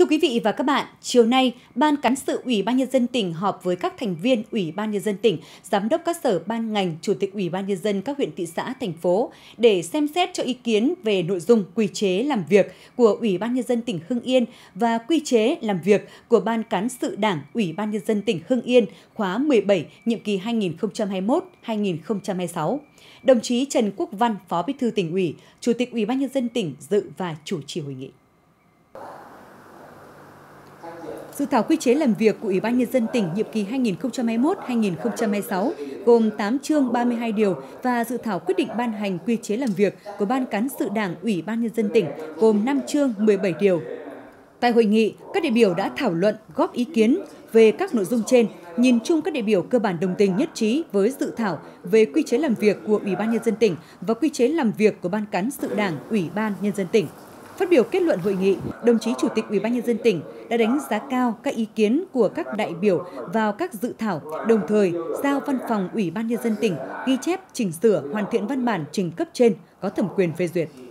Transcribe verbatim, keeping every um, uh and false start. Thưa quý vị và các bạn, chiều nay, Ban Cán sự Ủy ban Nhân dân tỉnh họp với các thành viên Ủy ban Nhân dân tỉnh, Giám đốc các sở ban ngành, Chủ tịch Ủy ban Nhân dân các huyện, thị xã, thành phố để xem xét cho ý kiến về nội dung quy chế làm việc của Ủy ban Nhân dân tỉnh Hưng Yên và quy chế làm việc của Ban Cán sự Đảng Ủy ban Nhân dân tỉnh Hưng Yên khóa mười bảy, nhiệm kỳ hai nghìn không trăm hai mươi mốt đến hai nghìn không trăm hai mươi sáu. Đồng chí Trần Quốc Văn, Phó Bí thư Tỉnh ủy, Chủ tịch Ủy ban Nhân dân tỉnh dự và chủ trì hội nghị. Dự thảo quy chế làm việc của Ủy ban Nhân dân tỉnh nhiệm kỳ hai nghìn không trăm hai mươi mốt đến hai nghìn không trăm hai mươi sáu gồm tám chương ba mươi hai điều và dự thảo quyết định ban hành quy chế làm việc của Ban Cán sự Đảng Ủy ban Nhân dân tỉnh gồm năm chương mười bảy điều. Tại hội nghị, các đại biểu đã thảo luận góp ý kiến về các nội dung trên. Nhìn chung các đại biểu cơ bản đồng tình nhất trí với dự thảo về quy chế làm việc của Ủy ban Nhân dân tỉnh và quy chế làm việc của Ban Cán sự Đảng Ủy ban Nhân dân tỉnh. Phát biểu kết luận hội nghị, đồng chí Chủ tịch Ủy ban Nhân dân tỉnh đã đánh giá cao các ý kiến của các đại biểu vào các dự thảo, đồng thời giao Văn phòng Ủy ban Nhân dân tỉnh ghi chép, chỉnh sửa, hoàn thiện văn bản trình cấp trên có thẩm quyền phê duyệt.